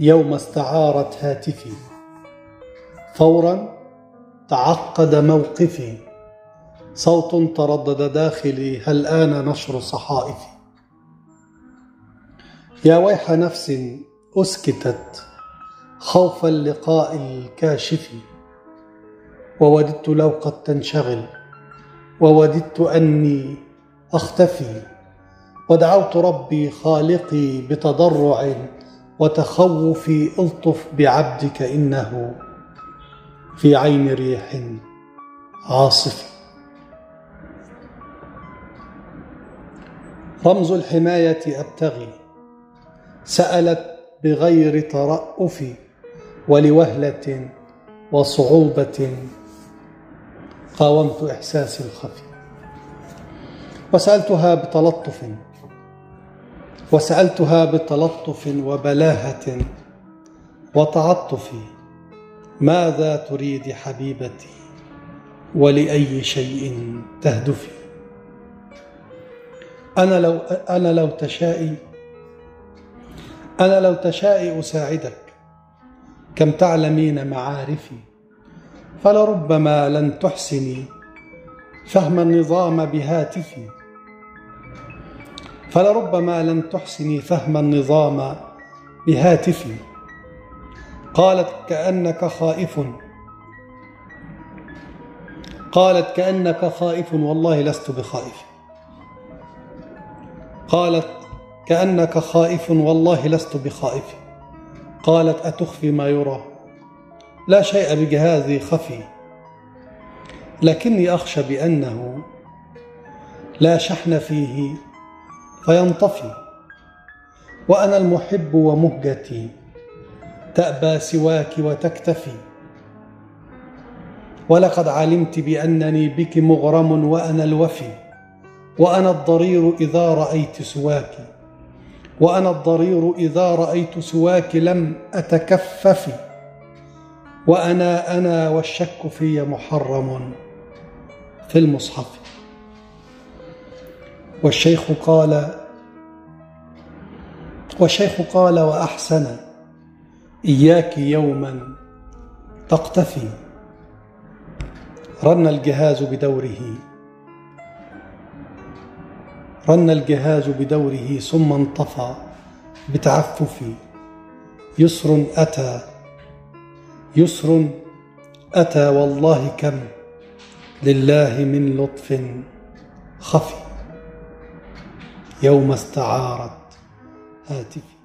يوم استعارت هاتفي، فورا تعقد موقفي، صوت تردد داخلي هل آن نشر صحائفي. يا ويح نفس أسكتت خوف اللقاء الكاشف، ووددت لو قد تنشغل، ووددت أني أختفي، ودعوت ربي خالقي بتضرع وتخوفي ألطف بعبدك إنه في عين ريح عاصف. رمز الحماية أبتغي، سألت بغير ترأف ولوهلة وصعوبة، قاومت إحساسي الخفي وسألتها بتلطف وبلاهة وتعطف، ماذا تريد حبيبتي ولأي شيء تهدفي. أنا لو تشائي أساعدك، كم تعلمين معارفي، فلربما لن تحسني فهم النظام بهاتفي، قالت كأنك خائف، والله لست بخائف، قالت أتخفي ما يرى، لا شيء بجهازي خفي، لكني أخشى بأنه لا شحن فيه فينطفي، وأنا المحب ومهجتي تأبى سواك وتكتفي، ولقد علمت بأنني بك مغرم، وأنا الوفي، وأنا الضرير إذا رأيت سواك لم أتكفف، وأنا أنا والشك في محرم في المصحف. والشيخ قال وأحسن، إياك يوما تقتفي. رن الجهاز بدوره ثم انطفى بتعففي، يسر أتى والله كم لله من لطف خفي، يوم استعارت هاتفي.